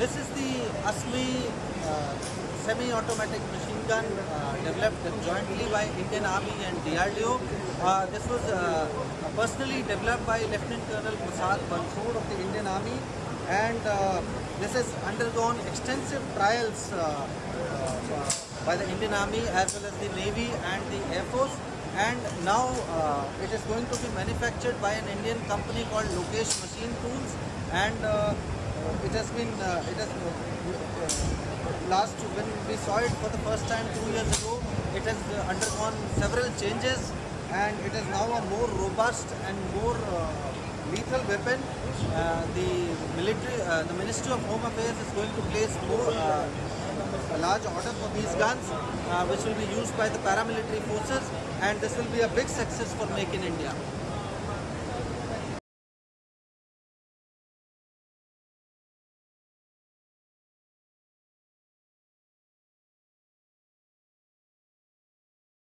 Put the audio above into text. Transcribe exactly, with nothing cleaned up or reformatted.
This is the ASMI uh, semi-automatic machine gun uh, developed jointly by Indian Army and D R D O. Uh, this was uh, personally developed by Lieutenant Colonel Prasad Bansod of the Indian Army, and uh, this has undergone extensive trials uh, uh, by the Indian Army as well as the Navy and the Air Force. And now uh, it is going to be manufactured by an Indian company called Lokesh Machine Tools, and uh, it has been uh, it has uh, last when we saw it for the first time two years ago, it has uh, undergone several changes, and it is now a more robust and more uh, lethal weapon. Uh, the military, uh, the Ministry of Home Affairs is going to place more uh, a large order for these guns, uh, which will be used by the paramilitary forces, and this will be a big success for Make in India.